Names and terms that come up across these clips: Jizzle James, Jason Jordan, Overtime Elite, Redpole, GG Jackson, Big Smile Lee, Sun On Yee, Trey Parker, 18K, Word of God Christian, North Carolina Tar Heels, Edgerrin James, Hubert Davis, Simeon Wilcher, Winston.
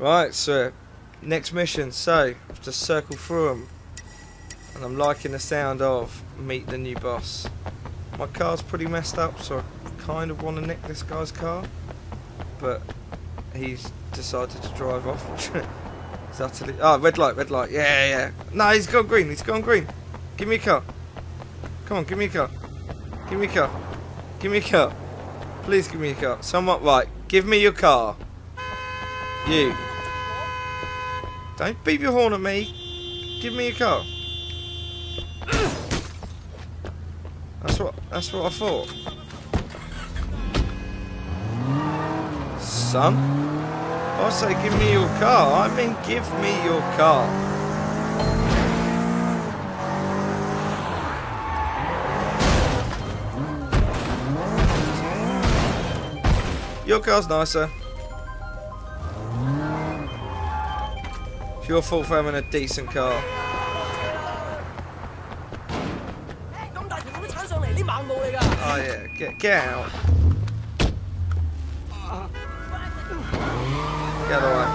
Right, so next mission, so just circle through them. And I'm liking the sound of meet the new boss. My car's pretty messed up, so I kind of want to nick this guy's car, but he's decided to drive off. It's utterly... oh, red light, yeah, yeah. No, he's gone green. Give me a car. Come on, give me a car. Give me a car. Give me a car. Please give me a car. Someone, right, give me your car. You. Don't beep your horn at me. Give me a car. That's what I thought. Son, I say give me your car. I mean give me your car. Your car's nicer. It's your fault for having a decent car. Oh yeah, get out. Get away.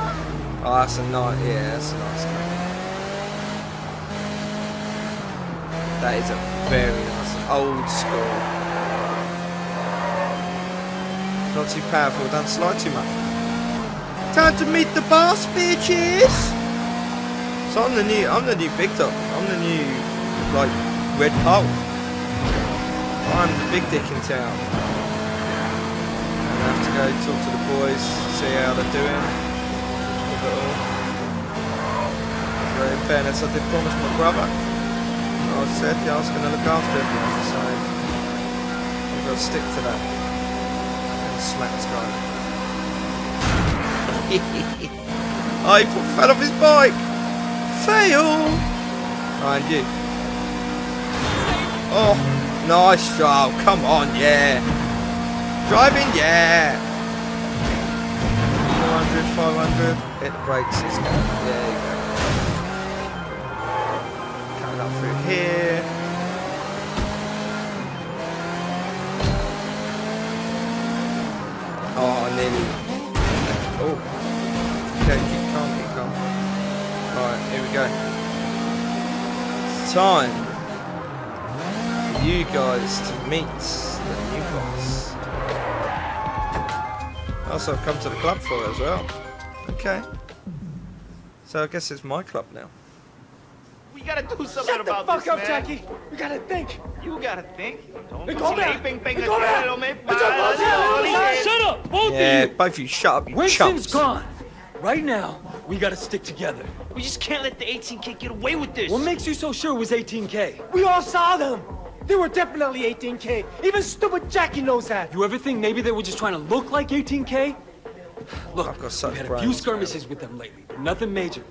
Oh, that's a nice, yeah, that's a nice car. That is a very nice, old school. Not too powerful, don't slide too much. Time to meet the boss, bitches! So I'm the new big top. I'm the new, like, red pole. I'm the big dick in town. And I have to go talk to the boys, see how they're doing. With it all. But in fairness, I did promise my brother. I said, yeah, I was going to look after everyone, so I've got to stick to that. And smack this guy. I fell off his bike! Fail! Mind you. Oh! Nice job, come on, yeah. Driving, yeah. 400, 500, hit the brakes, it's going. There you go. Coming up through here. Oh, nearly. Oh. Okay, keep calm, keep calm. Alright, here we go. It's time. You guys to meet the new boss. Also, I've come to the club for it as well. Okay. So I guess it's my club now. We gotta do something about this. Shut the fuck up, man. Jackie. We gotta think. You gotta think. Shut up, both of you. Yeah, both of you, shut up, you chumps. Winston's gone. Right now, we gotta stick together. We just can't let the 18K get away with this. What makes you so sure it was 18K? We all saw them. They were definitely 18K. Even stupid Jackie knows that. You ever think maybe they were just trying to look like 18K? Look, I've got such had a few skirmishes with them lately, but nothing major.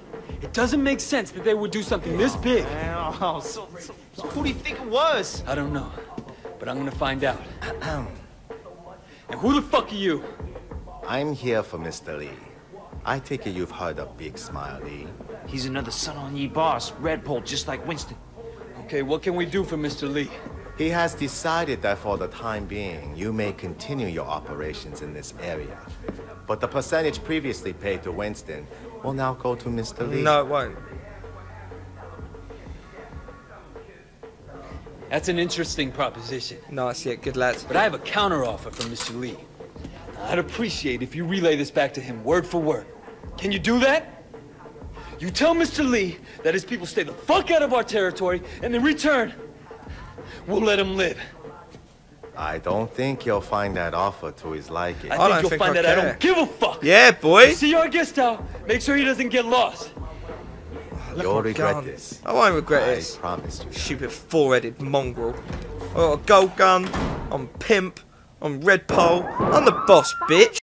It doesn't make sense that they would do something this big. Oh, so who do you think it was? I don't know, but I'm gonna find out. And who the fuck are you? I'm here for Mr. Lee. I take it you've heard of Big Smile Lee. He's another Sun On Yee boss, Redpole, just like Winston. Okay, what can we do for Mr. Lee? He has decided that for the time being, you may continue your operations in this area. But the percentage previously paid to Winston will now go to Mr. Lee. No, it won't. That's an interesting proposition. Nice, yeah, good lads. But I have a counteroffer from Mr. Lee. I'd appreciate if you relay this back to him word for word. Can you do that? You tell Mr. Lee that his people stay the fuck out of our territory, and in return, we'll let him live. I don't think you'll find that offer to his liking. I think you'll find that I don't give a fuck. Yeah, boy. See our guest out. Make sure he doesn't get lost. You'll regret this. I won't regret this. I promise you. Stupid four-headed mongrel. I got a gold gun. I'm pimp. I'm Redpole. I'm the boss, bitch.